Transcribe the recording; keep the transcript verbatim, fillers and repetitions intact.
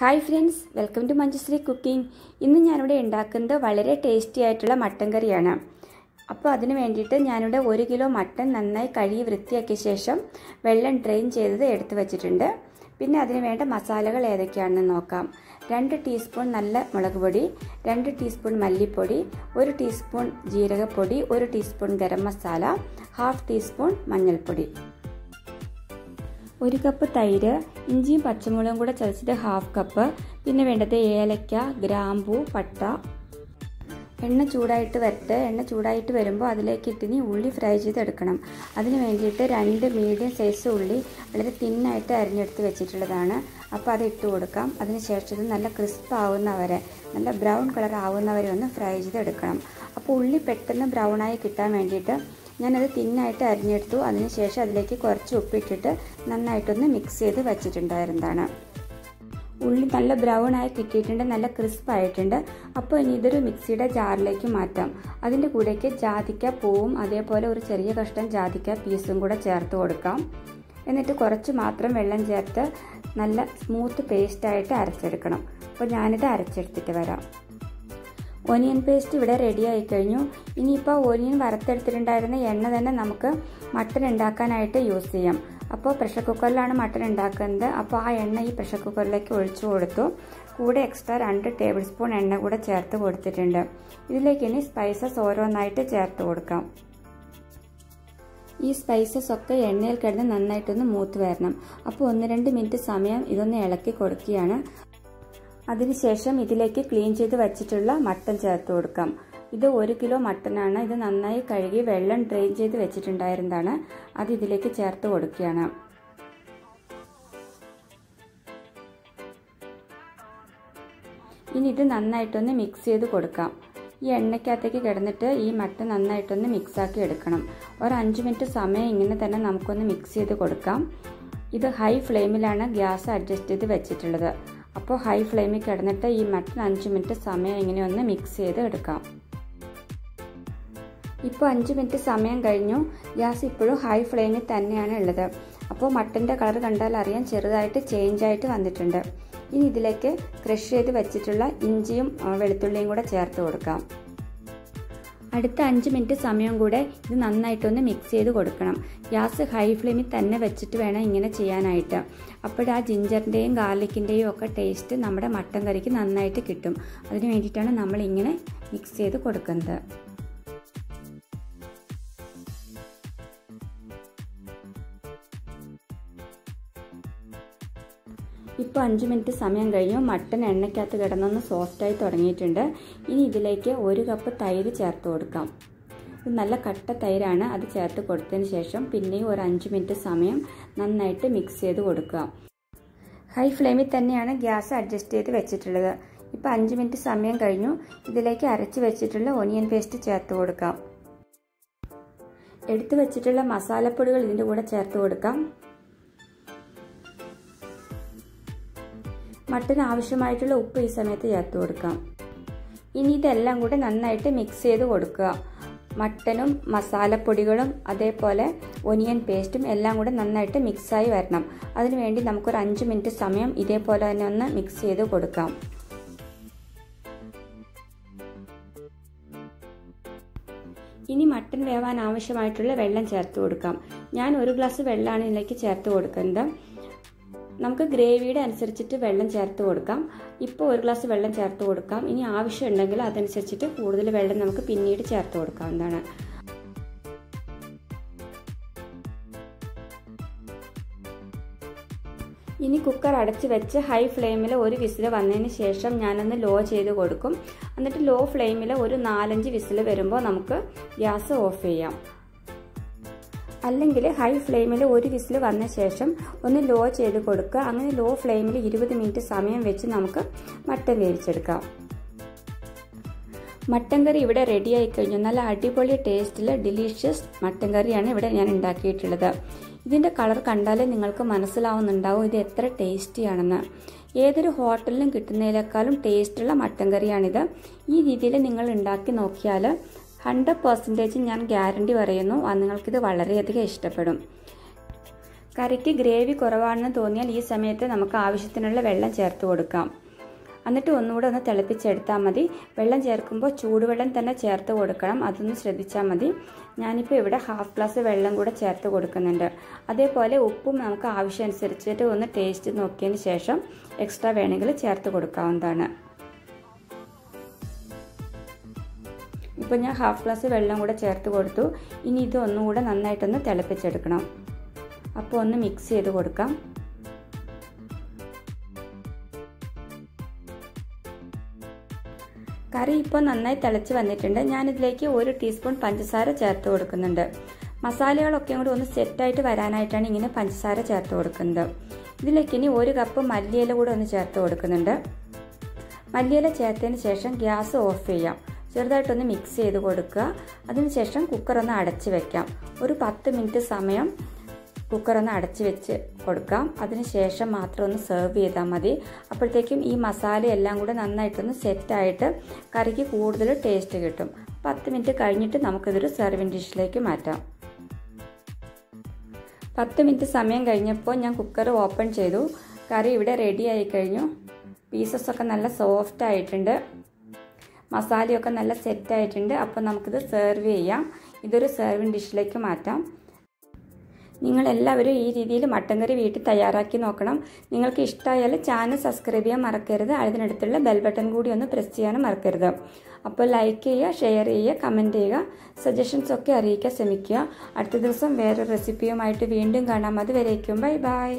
Hi friends, welcome to Manjusree Cooking. ഇന്ന് ഞാൻ ഇവിടെ ഉണ്ടാക്കുന്നത് വളരെ ടേസ്റ്റി ആയിട്ടുള്ള മട്ടൻ കറിയാണ്. അപ്പോൾ അതിനു വേണ്ടിയിട്ട് ഞാൻ ഇവിടെ one കിലോ മട്ടൻ നന്നായി കഴുകി വൃത്തിയാക്കിയ ശേഷം വെള്ളം ഡ്രെയിൻ ചെയ്തത് എടുത്തു വെച്ചിട്ടുണ്ട്. പിന്നെ അതിനു വേണ്ട മസാലകൾ ഏതൊക്കെയാണെന്ന് നോക്കാം. രണ്ട് ടീസ്പൂൺ നല്ല മുളകുപൊടി, രണ്ട് ടീസ്പൂൺ മല്ലിപ്പൊടി, ഒരു ടീസ്പൂൺ ജീരകപ്പൊടി, ഒരു teaspoon garam masala, half teaspoon മഞ്ഞൾപ്പൊടി. one cup തൈര്, ഇഞ്ചിയും പച്ചമുളകും കൂടി ചതച്ചിട്ട് ഹാഫ് കപ്പ്, പിന്നെ വേണ്ടത് ഏലക്ക, ഗ്രാമ്പൂ, പട്ട. എണ്ണ ചൂടായിട്ട് വരട്ടെ. എണ്ണ ചൂടായിട്ട് വരുമ്പോൾ അതിലേക്ക് ഇട്ടിനി ഉള്ളി ഫ്രൈ ചെയ്ത് എടുക്കണം. അതിനു വേണ്ടിയിട്ട് രണ്ട് മീഡിയം സൈസ് ഉള്ളി വളരെ തിന്നായിട്ട് അരിഞ്ഞെടുത്ത് വെച്ചിട്ടുള്ളതാണ്. അപ്പോൾ അത് ഇട്ട് കൊടുക്കാം. അതിനുശേഷം ഇത് നല്ല ക്രിസ്പ് ആവുന്നവരെ, നല്ല ബ്രൗൺ കളർ ആവുന്നവരെ ഒന്ന് ഫ്രൈ ചെയ്ത് എടുക്കണം. അപ്പോൾ ഉള്ളി പെട്ടെന്ന് ബ്രൗണായി കിട്ടാൻ വേണ്ടിയിട്ട് ഞാനത് തിന്നായിട്ട് അരിഞ്ഞെടുത്തു. അതിനുശേഷം അതിലേക്ക് കുറച്ച് ഉപ്പിട്ടിട്ട് നന്നായിട്ടൊന്ന് മിക്സ് ചെയ്ത് വച്ചിട്ടുണ്ടായിരുന്നതാണ്. ഉള്ളി നല്ല ബ്രൗൺ ആയി കിട്ടിയിട്ടുണ്ട്, നല്ല ക്രിസ്പ് ആയിട്ടുണ്ട്. അപ്പോൾ ഇനി ഇതൊരു മിക്സിയുടെ ജാറിലേക്ക് മാറ്റാം. അതിൻ്റെ കൂടെയൊക്കെ ജാതിക്ക പൂവും അതേപോലെ ഒരു ചെറിയ കഷ്ണം ജാതിക്ക പീസും കൂടെ ചേർത്ത് കൊടുക്കാം. എന്നിട്ട് കുറച്ച് മാത്രം വെള്ളം ചേർത്ത് നല്ല സ്മൂത്ത് പേസ്റ്റായിട്ട് അരച്ചെടുക്കണം. അപ്പോൾ ഞാനിത് അരച്ചെടുത്തിട്ട് വരാം. ഓനിയൻ പേസ്റ്റ് ഇവിടെ റെഡി ആയി കഴിഞ്ഞു. ഇനിയിപ്പോൾ ഓനിയൻ വറുത്തെടുത്തിട്ടുണ്ടായിരുന്ന എണ്ണ തന്നെ നമുക്ക് മട്ടൻ ഉണ്ടാക്കാനായിട്ട് യൂസ് ചെയ്യാം. അപ്പോൾ പ്രഷർ കുക്കറിലാണ് മട്ടൻ ഉണ്ടാക്കുന്നത്. അപ്പോൾ ആ എണ്ണ ഈ പ്രഷർ കുക്കറിലേക്ക് ഒഴിച്ചു കൊടുത്തു. കൂടെ എക്സ്ട്രാ രണ്ട് ടേബിൾ സ്പൂൺ എണ്ണ കൂടെ ചേർത്ത് കൊടുത്തിട്ടുണ്ട്. ഇതിലേക്ക് ഇനി സ്പൈസസ് ഓരോന്നായിട്ട് ചേർത്ത് കൊടുക്കാം. ഈ സ്പൈസസ് ഒക്കെ എണ്ണയിൽ കിടന്ന് നന്നായിട്ടൊന്ന് മൂത്ത് വരണം. അപ്പോൾ ഒന്ന് രണ്ട് മിനിറ്റ് സമയം ഇതൊന്ന് ഇളക്കി കൊടുക്കുകയാണ്. അതിനുശേഷം ഇതിലേക്ക് ക്ലീൻ ചെയ്ത് വെച്ചിട്ടുള്ള മട്ടൻ ചേർത്ത് കൊടുക്കാം. ഇത് ഒരു കിലോ മട്ടനാണ്. ഇത് നന്നായി കഴുകി വെള്ളം ഡ്രെയിൻ ചെയ്ത് വെച്ചിട്ടുണ്ടായിരുന്നതാണ്. അത് ഇതിലേക്ക് ചേർത്ത് കൊടുക്കുകയാണ്. ഇനി ഇത് നന്നായിട്ടൊന്ന് മിക്സ് ചെയ്ത് കൊടുക്കാം. ഈ എണ്ണയ്ക്കകത്തേക്ക് കിടന്നിട്ട് ഈ മട്ടൻ നന്നായിട്ടൊന്ന് മിക്സാക്കി എടുക്കണം. ഒരു അഞ്ച് മിനിറ്റ് സമയം ഇങ്ങനെ തന്നെ നമുക്കൊന്ന് മിക്സ് ചെയ്ത് കൊടുക്കാം. ഇത് ഹൈ ഫ്ലെയിമിലാണ് ഗ്യാസ് അഡ്ജസ്റ്റ് ചെയ്ത് വെച്ചിട്ടുള്ളത്. അപ്പോൾ ഹൈ ഫ്ലെയിമിൽ കിടന്നിട്ട് ഈ മട്ടൺ അഞ്ച് മിനിറ്റ് സമയം ഇങ്ങനെ ഒന്ന് മിക്സ് ചെയ്ത് എടുക്കാം. ഇപ്പോൾ അഞ്ച് മിനിറ്റ് സമയം കഴിഞ്ഞു. ഗ്യാസ് ഇപ്പോഴും ഹൈ ഫ്ലെയിമിൽ തന്നെയാണ് ഉള്ളത്. അപ്പോൾ മട്ടൻ്റെ കളർ കണ്ടാൽ അറിയാൻ ചെറുതായിട്ട് ചേഞ്ച് ആയിട്ട് വന്നിട്ടുണ്ട്. ഇനി ഇതിലേക്ക് ക്രഷ് ചെയ്ത് വെച്ചിട്ടുള്ള ഇഞ്ചിയും വെളുത്തുള്ളിയും കൂടെ ചേർത്ത് കൊടുക്കാം. അടുത്ത അഞ്ച് മിനിറ്റ് സമയം കൂടെ ഇത് നന്നായിട്ടൊന്ന് മിക്സ് ചെയ്ത് കൊടുക്കണം. ഗ്യാസ് ഹൈ ഫ്ലെയിമിൽ തന്നെ വെച്ചിട്ട് വേണം ഇങ്ങനെ ചെയ്യാനായിട്ട്. അപ്പോൾ ആ ജിഞ്ചറിൻ്റെയും ഗാർലിക്കിൻ്റെയും ഒക്കെ ടേസ്റ്റ് നമ്മുടെ മട്ടൻ കറിക്ക് നന്നായിട്ട് കിട്ടും. അതിന് വേണ്ടിയിട്ടാണ് നമ്മളിങ്ങനെ മിക്സ് ചെയ്ത് കൊടുക്കുന്നത്. ഇപ്പോൾ അഞ്ച് മിനിറ്റ് സമയം കഴിഞ്ഞു. മട്ടൻ എണ്ണയ്ക്കകത്ത് കിടന്നൊന്ന് സോഫ്റ്റായി തുടങ്ങിയിട്ടുണ്ട്. ഇനി ഇതിലേക്ക് ഒരു കപ്പ് തൈര് ചേർത്ത് കൊടുക്കാം. ഇത് നല്ല കട്ട തൈരാണ്. അത് ചേർത്ത് കൊടുത്തതിന് ശേഷം പിന്നെയും ഒരു അഞ്ച് മിനിറ്റ് സമയം നന്നായിട്ട് മിക്സ് ചെയ്ത് കൊടുക്കുക. ഹൈ ഫ്ലെയിമിൽ തന്നെയാണ് ഗ്യാസ് അഡ്ജസ്റ്റ് ചെയ്ത് വെച്ചിട്ടുള്ളത്. ഇപ്പോൾ അഞ്ച് മിനിറ്റ് സമയം കഴിഞ്ഞു. ഇതിലേക്ക് അരച്ച് വെച്ചിട്ടുള്ള ഓനിയൻ പേസ്റ്റ് ചേർത്ത് കൊടുക്കാം. എടുത്തു വെച്ചിട്ടുള്ള മസാലപ്പൊടികൾ ഇതിൻ്റെ കൂടെ ചേർത്ത് കൊടുക്കാം. മട്ടന് ആവശ്യമായിട്ടുള്ള ഉപ്പ് ഈ സമയത്ത് ചേർത്ത് കൊടുക്കാം. ഇനി ഇതെല്ലാം കൂടെ നന്നായിട്ട് മിക്സ് ചെയ്ത് കൊടുക്കുക. മട്ടനും മസാലപ്പൊടികളും അതേപോലെ ഒനിയൻ പേസ്റ്റും എല്ലാം കൂടെ നന്നായിട്ട് മിക്സായി വരണം. അതിനുവേണ്ടി നമുക്കൊരു അഞ്ച് മിനിറ്റ് സമയം ഇതേപോലെ തന്നെ ഒന്ന് മിക്സ് ചെയ്ത് കൊടുക്കാം. ഇനി മട്ടൻ വേവാൻ ആവശ്യമായിട്ടുള്ള വെള്ളം ചേർത്ത് കൊടുക്കാം. ഞാൻ ഒരു ഗ്ലാസ് വെള്ളമാണ് ഇതിലേക്ക് ചേർത്ത് കൊടുക്കുന്നത്. നമുക്ക് ഗ്രേവിയുടെ അനുസരിച്ചിട്ട് വെള്ളം ചേർത്ത് കൊടുക്കാം. ഇപ്പോൾ ഒരു ഗ്ലാസ് വെള്ളം ചേർത്ത് കൊടുക്കാം. ഇനി ആവശ്യമുണ്ടെങ്കിൽ അതനുസരിച്ചിട്ട് കൂടുതൽ വെള്ളം നമുക്ക് പിന്നീട് ചേർത്ത് കൊടുക്കാവുന്നതാണ്. ഇനി കുക്കർ അടച്ച് വെച്ച് ഹൈ ഫ്ലെയിമിൽ ഒരു വിസിൽ വന്നതിന് ശേഷം ഞാനൊന്ന് ലോ ചെയ്ത് കൊടുക്കും. എന്നിട്ട് ലോ ഫ്ലെയിമിൽ ഒരു നാലഞ്ച് വിസിൽ വരുമ്പോൾ നമുക്ക് ഗ്യാസ് ഓഫ് ചെയ്യാം. അല്ലെങ്കിൽ ഹൈ ഫ്ലെയിമിൽ ഒരു വിസിൽ വന്ന ശേഷം ഒന്ന് ലോ ചെയ്ത് കൊടുക്കുക. അങ്ങനെ ലോ ഫ്ലെയിമിൽ ഇരുപത് മിനിറ്റ് സമയം വെച്ച് നമുക്ക് മട്ടൻ വേവിച്ചെടുക്കാം. മട്ടൻ കറി ഇവിടെ റെഡി ആയി കഴിഞ്ഞു. നല്ല അടിപൊളി ടേസ്റ്റിൽ ഡിലീഷ്യസ് മട്ടൻ കറിയാണ് ഇവിടെ ഞാൻ ഉണ്ടാക്കിയിട്ടുള്ളത്. ഇതിൻ്റെ കളർ കണ്ടാലേ നിങ്ങൾക്ക് മനസ്സിലാവുന്നുണ്ടാവും ഇത് എത്ര ടേസ്റ്റിയാണെന്ന്. ഏതൊരു ഹോട്ടലിലും കിട്ടുന്നതിനേക്കാളും ടേസ്റ്റുള്ള മട്ടൻ കറിയാണിത്. ഈ രീതിയിൽ നിങ്ങൾ ഉണ്ടാക്കി നോക്കിയാൽ ഹൺഡ്രഡ് പെർസെൻറ്റേജ് ഞാൻ ഗ്യാരണ്ടി പറയുന്നു അത് നിങ്ങൾക്കിത് വളരെയധികം ഇഷ്ടപ്പെടും. കറിക്ക് ഗ്രേവി കുറവാണെന്ന് തോന്നിയാൽ ഈ സമയത്ത് നമുക്ക് ആവശ്യത്തിനുള്ള വെള്ളം ചേർത്ത് കൊടുക്കാം. എന്നിട്ട് ഒന്നുകൂടെ ഒന്ന് തിളപ്പിച്ചെടുത്താൽ മതി. വെള്ളം ചേർക്കുമ്പോൾ ചൂടുവെള്ളം തന്നെ ചേർത്ത് കൊടുക്കണം, അതൊന്ന് ശ്രദ്ധിച്ചാൽ മതി. ഞാനിപ്പോൾ ഇവിടെ ഹാഫ് ഗ്ലാസ് വെള്ളം കൂടെ ചേർത്ത് കൊടുക്കുന്നുണ്ട്. അതേപോലെ ഉപ്പും നമുക്ക് ആവശ്യമനുസരിച്ചിട്ട് ഒന്ന് ടേസ്റ്റ് നോക്കിയതിന് ശേഷം എക്സ്ട്രാ വേണമെങ്കിൽ ചേർത്ത് കൊടുക്കാവുന്നതാണ്. ഇപ്പോൾ ഞാൻ ഹാഫ് ഗ്ലാസ് വെള്ളം കൂടെ ചേർത്ത് കൊടുത്തു. ഇനി ഇത് ഒന്നുകൂടെ നന്നായിട്ടൊന്ന് തിളപ്പിച്ചെടുക്കണം. അപ്പോൾ ഒന്ന് മിക്സ് ചെയ്ത് കൊടുക്കാം. കറി ഇപ്പോൾ നന്നായി തിളച്ച് വന്നിട്ടുണ്ട്. ഞാനിതിലേക്ക് ഒരു ടീസ്പൂൺ പഞ്ചസാര ചേർത്ത് കൊടുക്കുന്നുണ്ട്. മസാലകളൊക്കെ കൂടി ഒന്ന് സെറ്റായിട്ട് വരാനായിട്ടാണ് ഇങ്ങനെ പഞ്ചസാര ചേർത്ത് കൊടുക്കുന്നത്. ഇതിലേക്ക് ഇനി ഒരു കപ്പ് മല്ലിയില കൂടെ ഒന്ന് ചേർത്ത് കൊടുക്കുന്നുണ്ട്. മല്ലിയില ചേർത്തതിന് ശേഷം ഗ്യാസ് ഓഫ് ചെയ്യാം. ചെറുതായിട്ടൊന്ന് മിക്സ് ചെയ്ത് കൊടുക്കുക. അതിനുശേഷം കുക്കറൊന്ന് അടച്ച് വെക്കാം. ഒരു പത്ത് മിനിറ്റ് സമയം കുക്കറൊന്ന് അടച്ച് വെച്ച് കൊടുക്കാം. അതിനുശേഷം മാത്രം ഒന്ന് സെർവ് ചെയ്താൽ മതി. അപ്പോഴത്തേക്കും ഈ മസാല എല്ലാം കൂടെ നന്നായിട്ടൊന്ന് സെറ്റായിട്ട് കറിക്ക് കൂടുതൽ ടേസ്റ്റ് കിട്ടും. പത്ത് മിനിറ്റ് കഴിഞ്ഞിട്ട് നമുക്കിതൊരു സെർവിങ് ഡിഷിലേക്ക് മാറ്റാം. പത്ത് മിനിറ്റ് സമയം കഴിഞ്ഞപ്പോൾ ഞാൻ കുക്കർ ഓപ്പൺ ചെയ്തു. കറി ഇവിടെ റെഡി ആയി കഴിഞ്ഞു. പീസസൊക്കെ നല്ല സോഫ്റ്റ് ആയിട്ടുണ്ട്, മസാലയൊക്കെ നല്ല സെറ്റായിട്ടുണ്ട്. അപ്പോൾ നമുക്കിത് സെർവ് ചെയ്യാം. ഇതൊരു സെർവിങ് ഡിഷിലേക്ക് മാറ്റാം. നിങ്ങളെല്ലാവരും ഈ രീതിയിൽ മട്ടൻ കറി വീട്ടിൽ തയ്യാറാക്കി നോക്കണം. നിങ്ങൾക്ക് ഇഷ്ടമായാൽ ചാനൽ സബ്സ്ക്രൈബ് ചെയ്യാൻ മറക്കരുത്. അതിനടുത്തുള്ള ബെൽ ബട്ടൺ കൂടി ഒന്ന് പ്രസ് ചെയ്യാനും മറക്കരുത്. അപ്പോൾ ലൈക്ക് ചെയ്യുക, ഷെയർ ചെയ്യുക, കമൻറ്റ് ചെയ്യുക, സജഷൻസ് ഒക്കെ അറിയിക്കാൻ ശ്രമിക്കുക. അടുത്ത ദിവസം വേറൊരു റെസിപ്പിയുമായിട്ട് വീണ്ടും കാണാം. അതുവരേക്കും ബൈ ബൈ.